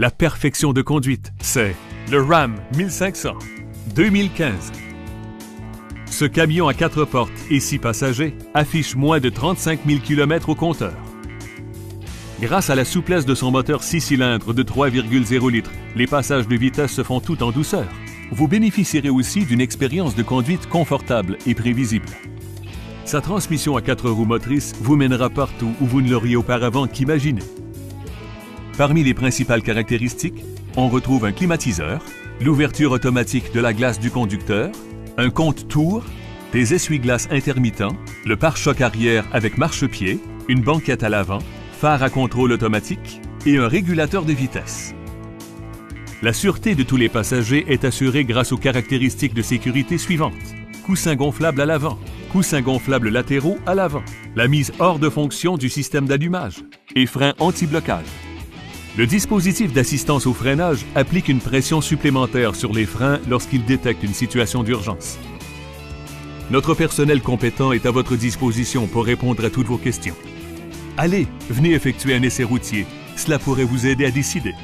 La perfection de conduite, c'est le Ram 1500 2015. Ce camion à 4 portes et 6 passagers affiche moins de 35 000 km au compteur. Grâce à la souplesse de son moteur 6 cylindres de 3,0 litres, les passages de vitesse se font tout en douceur. Vous bénéficierez aussi d'une expérience de conduite confortable et prévisible. Sa transmission à 4 roues motrices vous mènera partout où vous ne l'auriez auparavant qu'imaginé. Parmi les principales caractéristiques, on retrouve un climatiseur, l'ouverture automatique de la glace du conducteur, un compte-tours, des essuie-glaces intermittents, le pare-choc arrière avec marche-pied, une banquette à l'avant, phare à contrôle automatique et un régulateur de vitesse. La sûreté de tous les passagers est assurée grâce aux caractéristiques de sécurité suivantes. Coussin gonflable à l'avant, coussin gonflable latéraux à l'avant, la mise hors de fonction du système d'allumage et frein anti-blocage. Le dispositif d'assistance au freinage applique une pression supplémentaire sur les freins lorsqu'il détecte une situation d'urgence. Notre personnel compétent est à votre disposition pour répondre à toutes vos questions. Allez, venez effectuer un essai routier, cela pourrait vous aider à décider.